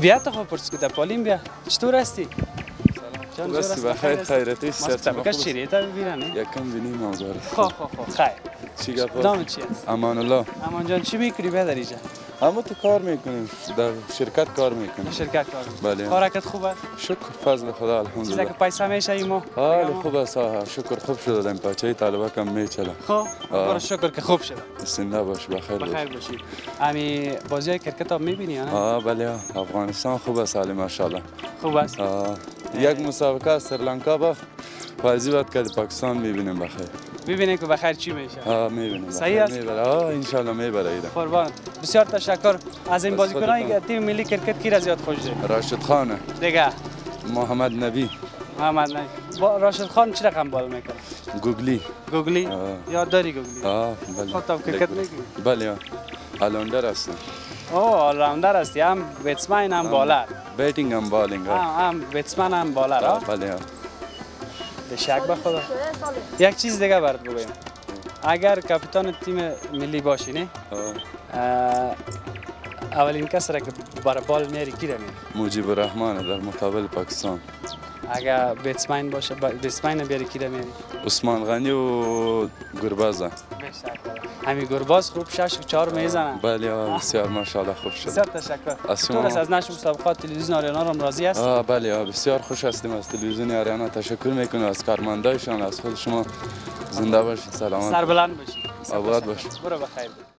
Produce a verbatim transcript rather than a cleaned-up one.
بیات خوب پرسید که پولمبیا چطور هستی؟ سلام. خوبی با خیر خیرتی سرت مخلص. مکش شیری تا ببینم. یکم بینیم آماده. خو خو خو خیر. چیکار کنم؟ دام چیه؟ امان الله. امان جان چی میکنی به دریچه؟ اما تو کار میکنیم در شرکت کار میکنیم. شرکت کار. بله. حرکت خوبه؟ شکر فضل خدا الحمدلله. چیزی که پیسه میشه ایمو؟ آره خوبه ساها شکر خوب شد دادم پاچه ای طالبا کم میچله. خو. برای شکر که خوب شد. زنده باش با خیر. با خیر باشی. امی بازی کرکت هم میبینی آن؟ آه بله افغانستان خوبه سالی ماشاءالله. خوبه است. آه. یک مسابقه سریلانکا با بازی بود که پاکستان میبینیم با خیر. ببینیم که بخیر چی میشه. آه میبینیم. صحیح است. آه انشالله میبره ایده. قربان. بسیار تشکر از این بازیکنایی که تیم ملی کرکت کی را زیاد خوش دید؟ راشد خان. دیگه. محمد نبی. محمد نبی. راشد خان چه رقم بال میکنه؟ گوگلی. گوگلی. یاد داری گوگلی؟ آه بله. خودت کرکت میکنی؟ بله. آلراندر هستم. اوه آلراندر هستی. هم بیتسمن هم بالر. بیتینگ هم بالینگ. هم بیتسمن هم بالر. بله. دشک با خدا. یک چیز دیگه برات بگویم. اگر کاپیتان تیم ملی باشی نه؟ اولین کس را که برای بال میاری کی را میاری؟ مجیب رحمان در مقابل پاکستان. اگر بیتسمن باشه بیتسمن بیاری کی را میاری؟ عثمان غنی و گربازه. همین گرباز خوب شش و چهار میزنه. بله بسیار ماشاءالله خوب شد. بسیار تشکر. تو از نشر مسابقات تلویزیون آریانا هم راضی هستی؟ آه بله بسیار خوش هستیم از تلویزیون آریانا تشکر میکنم از کارمندایشان از خود شما زنده باشید سلامت. سربلند باشید. آباد باشید. برو بخیر.